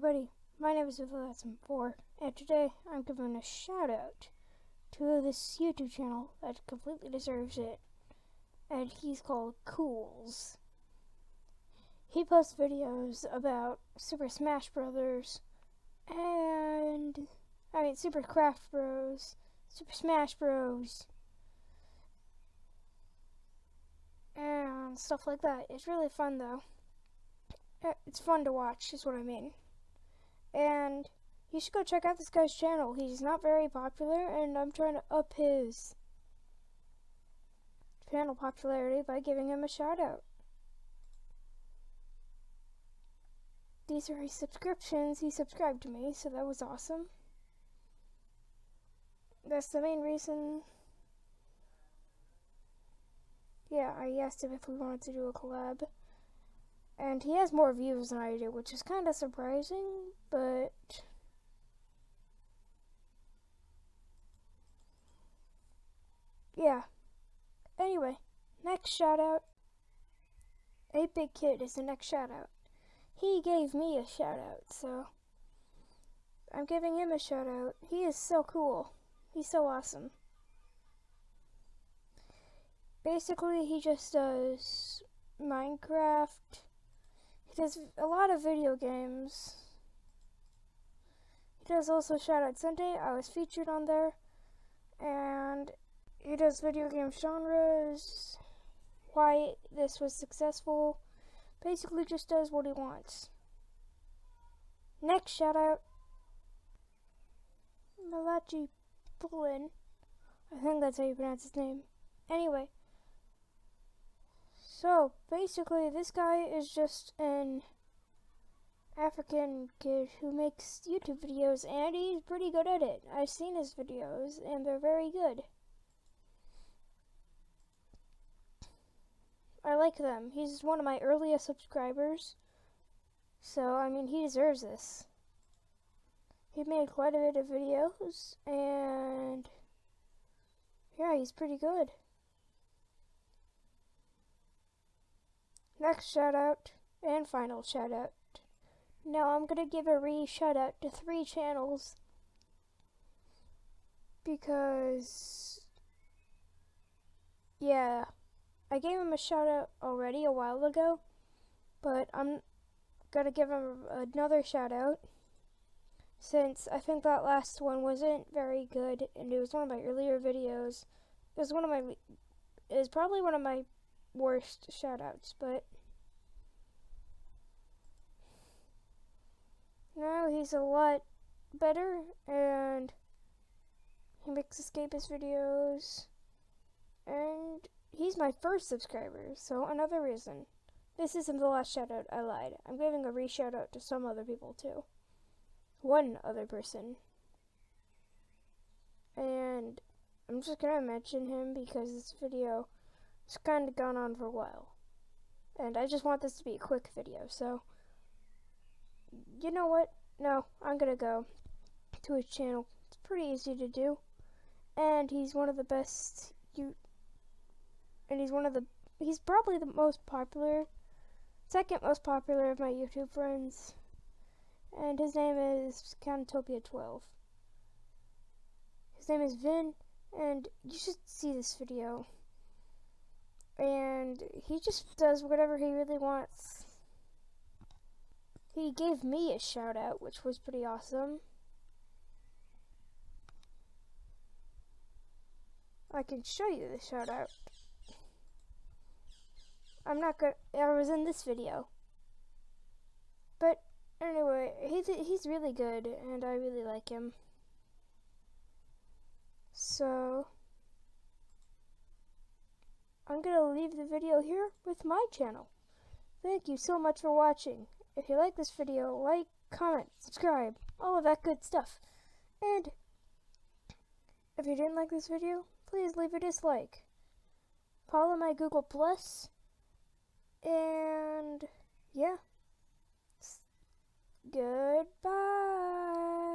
everybody, my name is Wither_2004, and today I'm giving a shout out to this YouTube channel that completely deserves it, and he's called Coolz. He posts videos about Super Smash Brothers, and Super Craft Bros, Super Smash Bros, and stuff like that. It's really fun though. It's fun to watch, is what I mean. And you should go check out this guy's channel. He's not very popular, and I'm trying to up his channel popularity by giving him a shout out. These are his subscriptions. He subscribed to me, so that was awesome. That's the main reason. Yeah, I asked him if we wanted to do a collab. And he has more views than I do, which is kind of surprising, but yeah. Anyway, next shout out. 8 Bit Kid is the next shout out. He gave me a shout out, so I'm giving him a shout out. He is so cool. He's so awesome. Basically, he just does Minecraft. He does a lot of video games. He does also Shoutout Sunday. I was featured on there. And he does video game genres, why this was successful. Basically just does what he wants. Next shoutout, Malachi Pullin. I think that's how you pronounce his name. Anyway. So, basically, this guy is just an African kid who makes YouTube videos, and he's pretty good at it. I've seen his videos, and they're very good. I like them. He's one of my earliest subscribers, so, he deserves this. He made quite a bit of videos, and yeah, he's pretty good. Next shout out and final shout out. Now I'm gonna give a shout out to three channels because yeah, I gave him a shout out already a while ago, but I'm gonna give him another shout out since I think that last one wasn't very good and it was one of my earlier videos. It was probably one of my worst shoutouts, but now he's a lot better and he makes escapist videos and he's my first subscriber, so another reason. This isn't the last shoutout, I lied. I'm giving a re-shoutout to some other people too. One other person. And I'm just gonna mention him because this video it's kind of gone on for a while, and I just want this to be a quick video, so, you know what, no, I'm gonna go to his channel. It's pretty easy to do, and he's one of the best, he's probably the most popular, second most popular of my YouTube friends, and his name is Cantopia_12. His name is Vin, and you should see this video. And he just does whatever he really wants. He gave me a shout out, which was pretty awesome. I can show you the shout out. I was in this video. But anyway, he's really good, and I really like him. So I'm going to leave the video here with my channel. Thank you so much for watching. If you like this video, like, comment, subscribe, all of that good stuff. And if you didn't like this video, please leave a dislike. Follow my Google+, and yeah, goodbye.